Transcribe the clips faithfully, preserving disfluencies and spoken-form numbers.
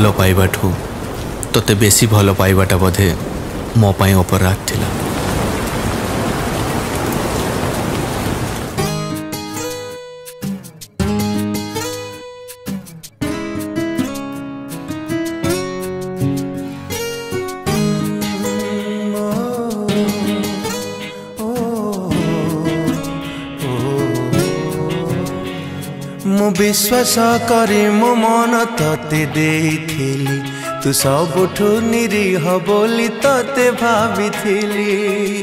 भल पाइबा तोते बेसी भल पाइबाटा बोधे मो पाई अपराध थिला। मु विश्वास करे मो मन तोते देथिली तू सबुठू निरीह बोली तोते भाविथिली।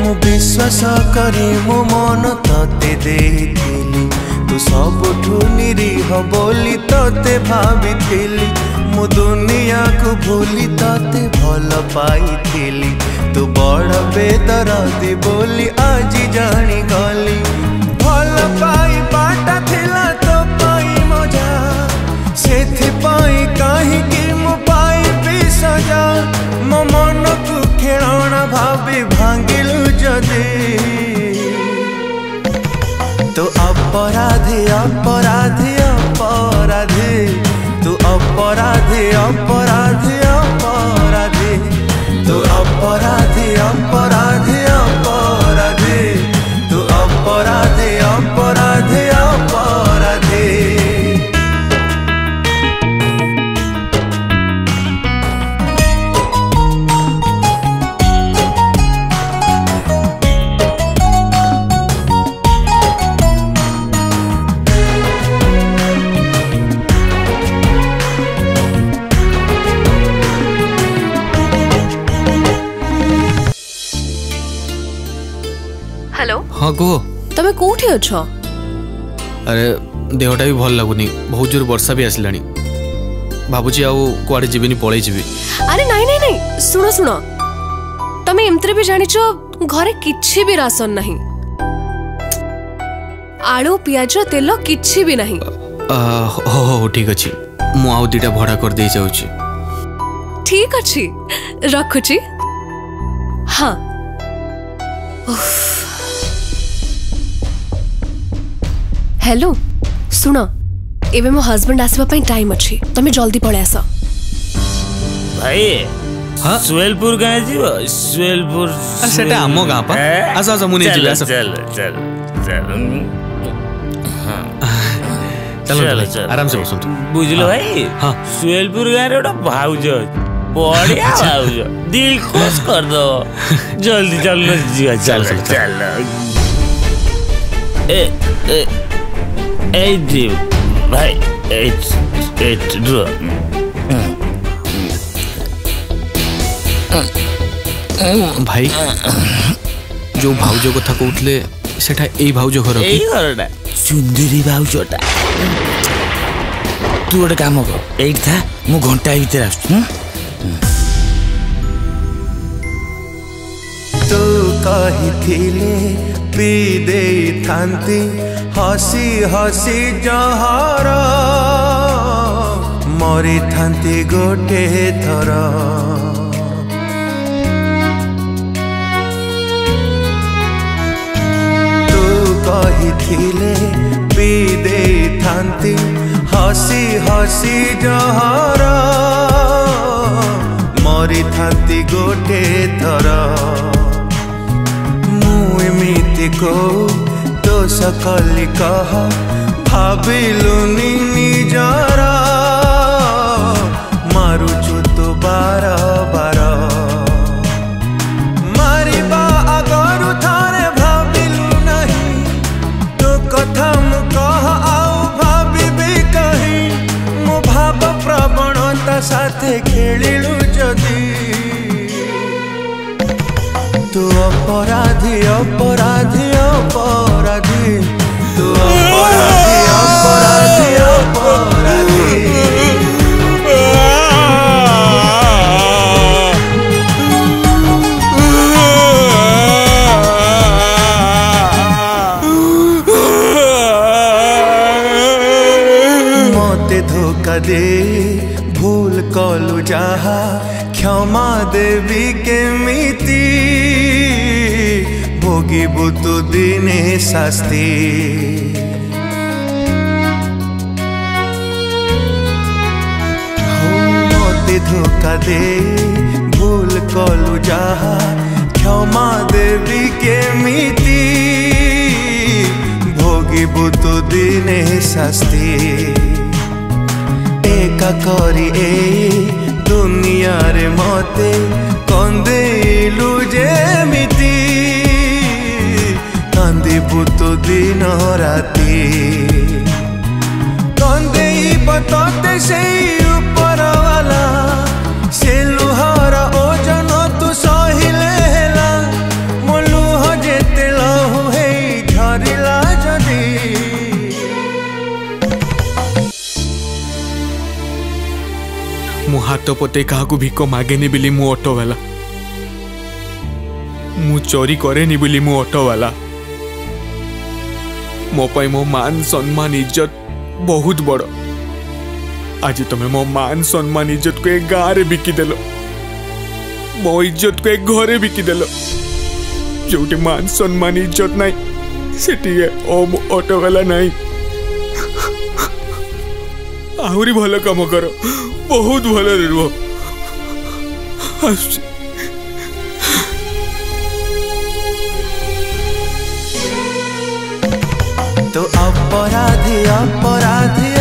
मु विश्वास करे मो मन तोते देथिली तू सबुठू निरीह बोली तोते भाविथिली। मु दुनिया को भूली तोते भल पाइथिली तू बड़ बेदरदी बोली आज जानी गली। भल पाई बाटा थिला तो पाई मजा से पाई कहीं कि मु पाई भी सजा। मो मन को खेलना भाभी भांगिलू जदे तो अपराधी अपराधी अपराधी तू अपराधी अपराधी अपराधी तू अपराधी अपराधी अपराधी तू अपराधी अपराधी अपराधी। हेलो हाँ गो तबे कोठे अच्छा? अरे देहटा भी भल लगुनी बहुत जोर वर्षा भी आसलानी भाबुची आउ कुआडे जीबीनी पळै जीबी। अरे नाही नाही नाही सुनो सुनो तमे एमतरे भी जानिचो घरे किछि भी राशन नाही आलू प्याज तेल किछि भी नाही। हो हो ठीक अछि मु आउ दीटा भडा कर दे जाउची। ठीक अछि रखुची। हां उफ हेलो सुना एबे मो हस्बैंड आसीबा पई टाइम अछि तमे जल्दी पळे आसा भाई। हां सुएलपुर गाय जीव सुएलपुर सेटा हमो गा पर आसा आसा मुनी जीव आसा। चल चल चल हां चल चल आराम से बसो बुझलो भाई। हां सुएलपुर गाय रे भाउज बढ़िया भाउज दिल खुश कर दो जल्दी चल जीव चल चल ए ए ए जीव भाई एट एट रो भाई जो भाउज कथा कहूतले सेटा एई भाउज घर एई घरडा सुंदरी भाउजटा तू ओडे काम कर एई था मु घंटा भीतर आछु। तू कहिथिले पी देई थांती हसी हसी जहर मरी थांती गोटे थर। तू कहिथिले पी देई थांती हसी हसी जहर मरी थांती गोटे थर। मु एमिति को सकली कह भाविलुनी निजरा मारुचु तो बार बार मारिबा आगरु थारे भाविलु नहीं तो कथा मु कह आउ भाभी भी कहीं मो भाव प्रवणता साथे खेलिलु जदी। तू अपराधी अपराधी अपराधी तू अपराधी अपराधी अपराधी। मते धोखा दे भूल कलु जहा क्षमा देवी के मिति भोगीबू तू दिने शास्ति। धोखा दे भूल कलु जाहा क्षमा देवी के मिति भोगिबु तो दिने शास्ति एका करी ए दुनिया रे मते कंदेलु जे मिति कांदिबु तो दिन राति कंदेइब तोते से मु हाथ पते क्या भिक मागेनी बिली मु ऑटोवाला मु चोरी करेनी बिली मु ऑटोवाला मो पाई मो मान सम्मान इज्जत बहुत बड़। आज तुम्हें मो मान सम्मान इज्जत को एक गाँव बिकी देल मो इज्जत को एक घरे बिकी देल जोटी मान सम्मान इज्जत नहीं सेठी ऑटोवाला नहीं आहुरी भल कम करो बहुत भल रुह तो अपराधी अपराधी